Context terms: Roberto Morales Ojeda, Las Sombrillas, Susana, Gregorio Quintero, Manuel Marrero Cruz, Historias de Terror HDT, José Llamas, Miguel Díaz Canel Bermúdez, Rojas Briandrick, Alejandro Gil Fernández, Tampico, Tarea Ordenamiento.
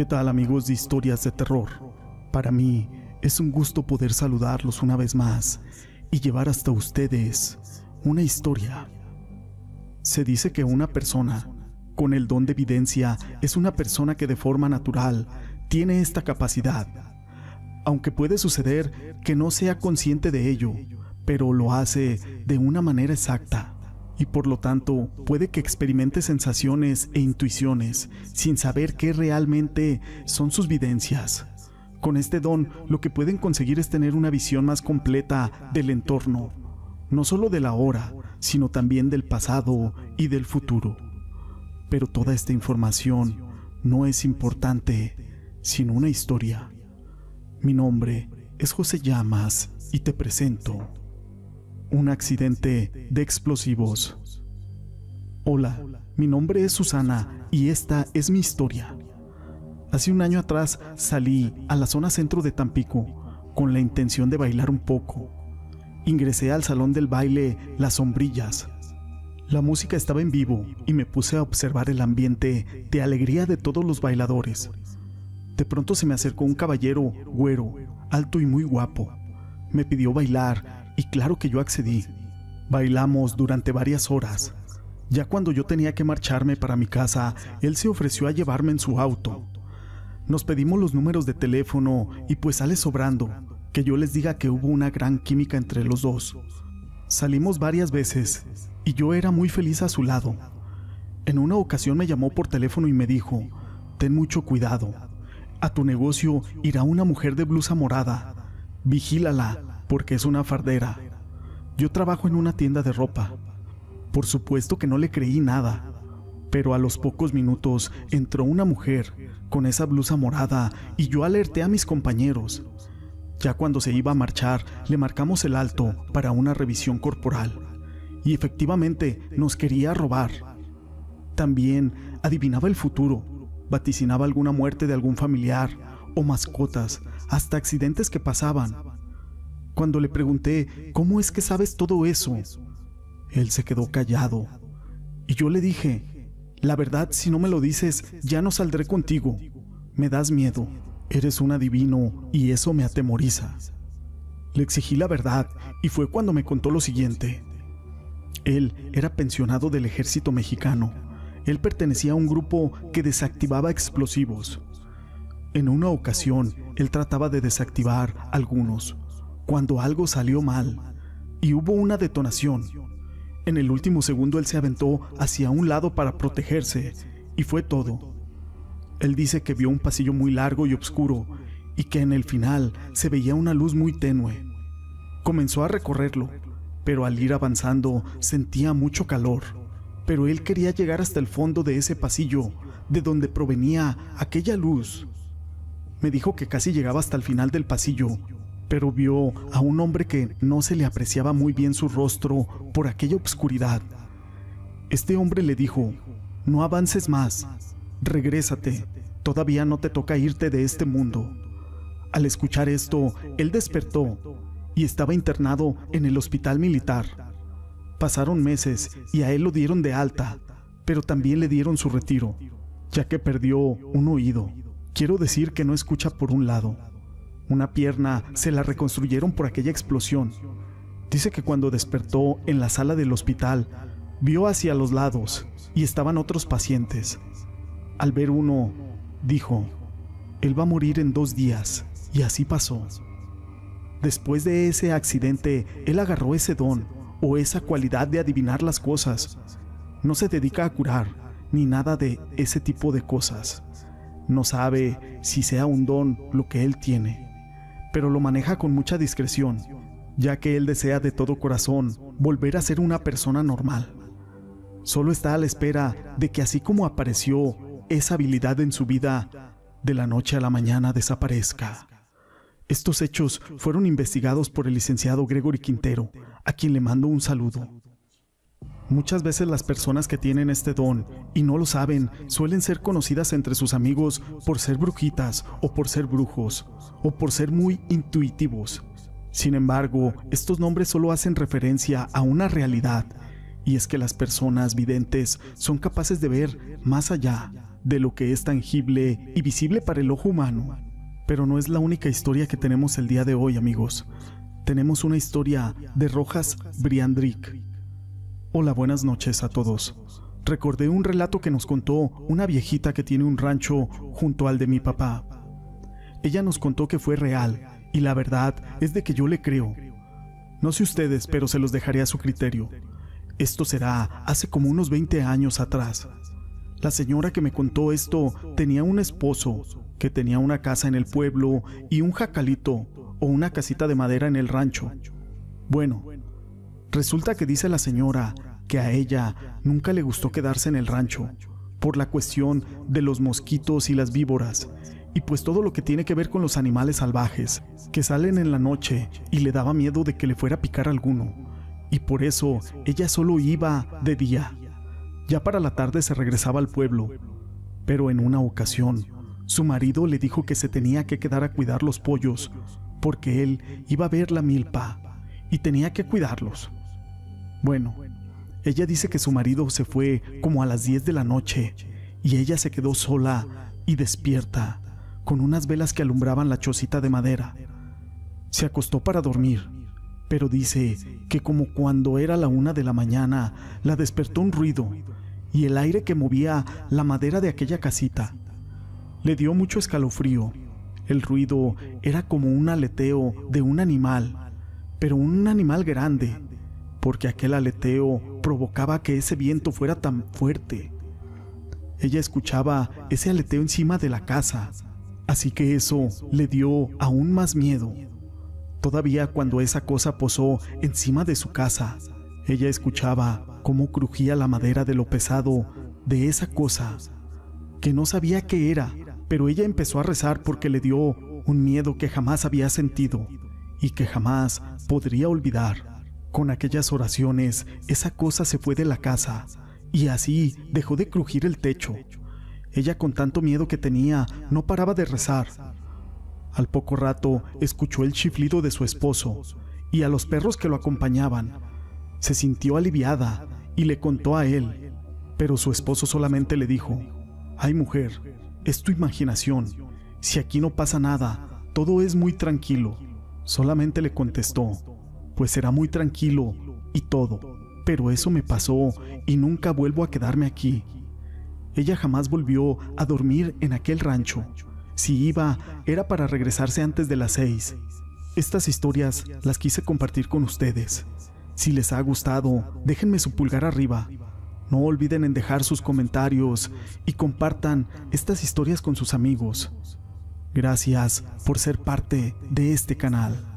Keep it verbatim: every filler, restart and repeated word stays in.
¿Qué tal, amigos de Historias de Terror? Para mí es un gusto poder saludarlos una vez más y llevar hasta ustedes una historia. Se dice que una persona con el don de evidencia es una persona que de forma natural tiene esta capacidad, aunque puede suceder que no sea consciente de ello, pero lo hace de una manera exacta y por lo tanto puede que experimente sensaciones e intuiciones sin saber qué realmente son sus vivencias. Con este don lo que pueden conseguir es tener una visión más completa del entorno, no solo de la hora, sino también del pasado y del futuro. Pero toda esta información no es importante sin una historia. Mi nombre es José Llamas y te presento... un accidente de explosivos. Hola, mi nombre es Susana y esta es mi historia. Hace un año atrás salí a la zona centro de Tampico con la intención de bailar un poco. Ingresé al salón del baile Las Sombrillas. La música estaba en vivo y me puse a observar el ambiente de alegría de todos los bailadores. De pronto se me acercó un caballero güero, alto y muy guapo. Me pidió bailar y claro que yo accedí. Bailamos durante varias horas. Ya cuando yo tenía que marcharme para mi casa, él se ofreció a llevarme en su auto. Nos pedimos los números de teléfono y pues sale sobrando que yo les diga que hubo una gran química entre los dos. Salimos varias veces y yo era muy feliz a su lado. En una ocasión me llamó por teléfono y me dijo: ten mucho cuidado, a tu negocio irá una mujer de blusa morada, vigílala porque es una fardera. Yo trabajo en una tienda de ropa. Por supuesto que no le creí nada, pero a los pocos minutos entró una mujer con esa blusa morada y yo alerté a mis compañeros. Ya cuando se iba a marchar, le marcamos el alto para una revisión corporal y efectivamente nos quería robar. También adivinaba el futuro, vaticinaba alguna muerte de algún familiar o mascotas, hasta accidentes que pasaban. Cuando le pregunté, ¿cómo es que sabes todo eso?, él se quedó callado. Y yo le dije, la verdad, si no me lo dices, ya no saldré contigo. Me das miedo, eres un adivino y eso me atemoriza. Le exigí la verdad y fue cuando me contó lo siguiente. Él era pensionado del ejército mexicano. Él pertenecía a un grupo que desactivaba explosivos. En una ocasión, él trataba de desactivar algunos, cuando algo salió mal y hubo una detonación. En el último segundo él se aventó hacia un lado para protegerse y fue todo. Él dice que vio un pasillo muy largo y oscuro y que en el final se veía una luz muy tenue. Comenzó a recorrerlo, pero al ir avanzando sentía mucho calor, pero él quería llegar hasta el fondo de ese pasillo de donde provenía aquella luz. Me dijo que casi llegaba hasta el final del pasillo, pero vio a un hombre que no se le apreciaba muy bien su rostro por aquella oscuridad. Este hombre le dijo, no avances más, regrésate, todavía no te toca irte de este mundo. Al escuchar esto, él despertó y estaba internado en el hospital militar. Pasaron meses y a él lo dieron de alta, pero también le dieron su retiro, ya que perdió un oído. Quiero decir que no escucha por un lado. Una pierna se la reconstruyeron por aquella explosión. Dice que cuando despertó en la sala del hospital, vio hacia los lados y estaban otros pacientes. Al ver uno, dijo, él va a morir en dos días, y así pasó. Después de ese accidente, él agarró ese don o esa cualidad de adivinar las cosas. No se dedica a curar ni nada de ese tipo de cosas. No sabe si sea un don lo que él tiene, pero lo maneja con mucha discreción, ya que él desea de todo corazón volver a ser una persona normal. Solo está a la espera de que así como apareció esa habilidad en su vida, de la noche a la mañana desaparezca. Estos hechos fueron investigados por el licenciado Gregorio Quintero, a quien le mando un saludo. Muchas veces las personas que tienen este don y no lo saben suelen ser conocidas entre sus amigos por ser brujitas o por ser brujos o por ser muy intuitivos. Sin embargo, estos nombres solo hacen referencia a una realidad, y es que las personas videntes son capaces de ver más allá de lo que es tangible y visible para el ojo humano. Pero no es la única historia que tenemos el día de hoy, amigos. Tenemos una historia de Rojas Briandrick. Hola, buenas noches a todos. Recordé un relato que nos contó una viejita que tiene un rancho junto al de mi papá. Ella nos contó que fue real, y la verdad es de que yo le creo. No sé ustedes, pero se los dejaré a su criterio. Esto será hace como unos veinte años atrás. La señora que me contó esto tenía un esposo que tenía una casa en el pueblo y un jacalito o una casita de madera en el rancho. Bueno, resulta que dice la señora que a ella nunca le gustó quedarse en el rancho por la cuestión de los mosquitos y las víboras, y pues todo lo que tiene que ver con los animales salvajes que salen en la noche, y le daba miedo de que le fuera a picar alguno. Y por eso ella solo iba de día. Ya para la tarde se regresaba al pueblo. Pero en una ocasión, su marido le dijo que se tenía que quedar a cuidar los pollos, porque él iba a ver la milpa y tenía que cuidarlos. Bueno, ella dice que su marido se fue como a las diez de la noche y ella se quedó sola y despierta, con unas velas que alumbraban la chocita de madera. Se acostó para dormir, pero dice que como cuando era la una de la mañana, la despertó un ruido y el aire que movía la madera de aquella casita. Le dio mucho escalofrío. El ruido era como un aleteo de un animal, pero un animal grande, porque aquel aleteo provocaba que ese viento fuera tan fuerte. Ella escuchaba ese aleteo encima de la casa, así que eso le dio aún más miedo. Todavía cuando esa cosa posó encima de su casa, ella escuchaba cómo crujía la madera de lo pesado de esa cosa, que no sabía qué era, pero ella empezó a rezar porque le dio un miedo que jamás había sentido y que jamás podría olvidar. Con aquellas oraciones, esa cosa se fue de la casa y así dejó de crujir el techo. Ella, con tanto miedo que tenía, no paraba de rezar. Al poco rato escuchó el chiflido de su esposo y a los perros que lo acompañaban. Se sintió aliviada y le contó a él, pero su esposo solamente le dijo: «Ay, mujer, es tu imaginación, si aquí no pasa nada, todo es muy tranquilo». Solamente le contestó: «Pues será muy tranquilo y todo, pero eso me pasó y nunca vuelvo a quedarme aquí». Ella jamás volvió a dormir en aquel rancho. Si iba, era para regresarse antes de las seis. Estas historias las quise compartir con ustedes. Si les ha gustado, déjenme su pulgar arriba. No olviden en dejar sus comentarios y compartan estas historias con sus amigos. Gracias por ser parte de este canal.